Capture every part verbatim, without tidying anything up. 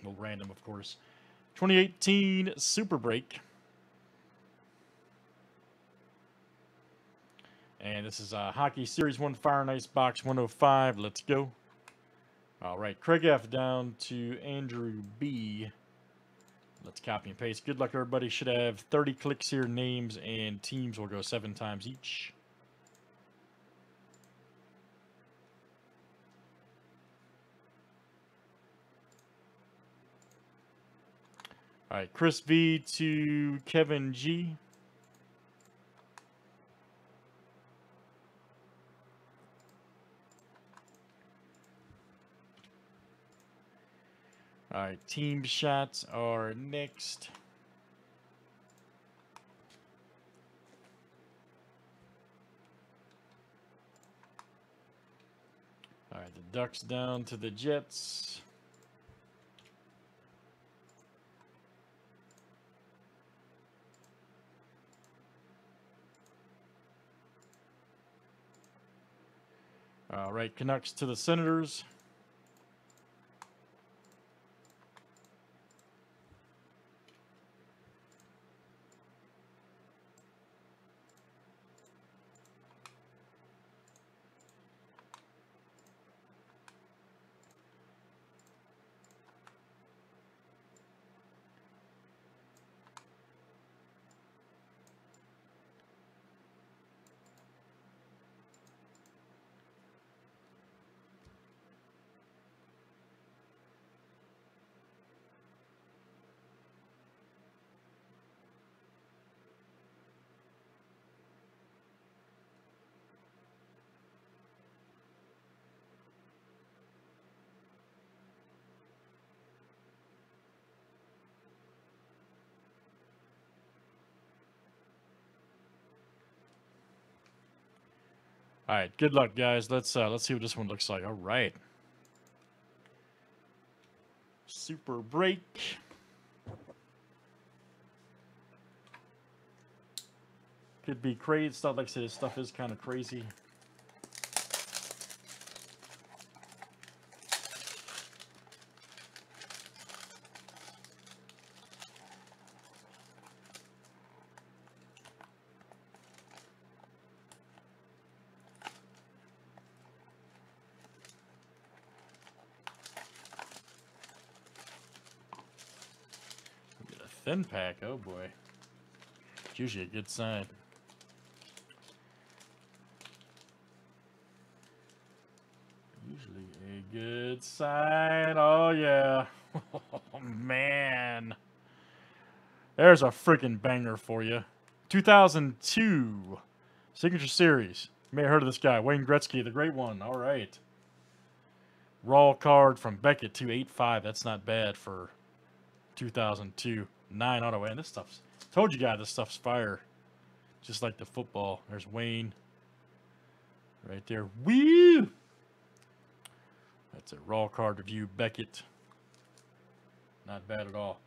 A little random, of course. twenty eighteen Super Break. And this is uh, Hockey Series one, Fire on Ice, Box one oh five. Let's go. All right, Craig F. down to Andrew B. Let's copy and paste. Good luck, everybody. Should have thirty clicks here. Names and teams will go seven times each. All right, Chris V to Kevin G. All right, team shots are next. All right, the Ducks down to the Jets. All right, Canucks to the Senators. All right, good luck, guys. Let's uh, let's see what this one looks like. All right, Super Break. Could be crazy stuff. Like I said, this stuff is kind of crazy. Thin pack, oh boy. It's usually a good sign. Usually a good sign. Oh yeah. Oh man. There's a freaking banger for you. two thousand two Signature Series. You may have heard of this guy, Wayne Gretzky, the great one. All right. Raw card from Beckett, two eighty-five. That's not bad for two thousand two. Nine auto, and this stuff's, told you guys this stuff's fire. Just like the football. There's Wayne. Right there. Woo! That's a raw card review, Beckett. Not bad at all.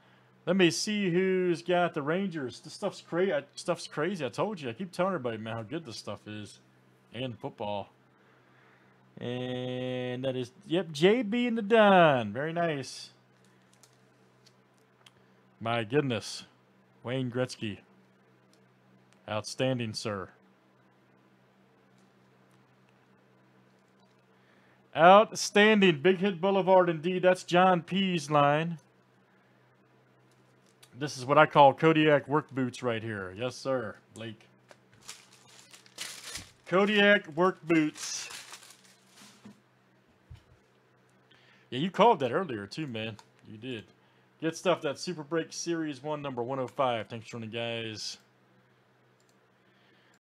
Let me see who's got the Rangers. This stuff's crazy. Stuff's crazy. I told you. I keep telling everybody, man, how good this stuff is. And football. And that is, yep, J B and the Don. Very nice. My goodness, Wayne Gretzky. Outstanding, sir. Outstanding. Big Hit Boulevard, indeed. That's John P's line. This is what I call Kodiak Work Boots right here. Yes, sir, Blake. Kodiak Work Boots. Yeah, you called that earlier, too, man. You did. Good stuff. That Super Break Series one, number one oh five. Thanks for joining, guys.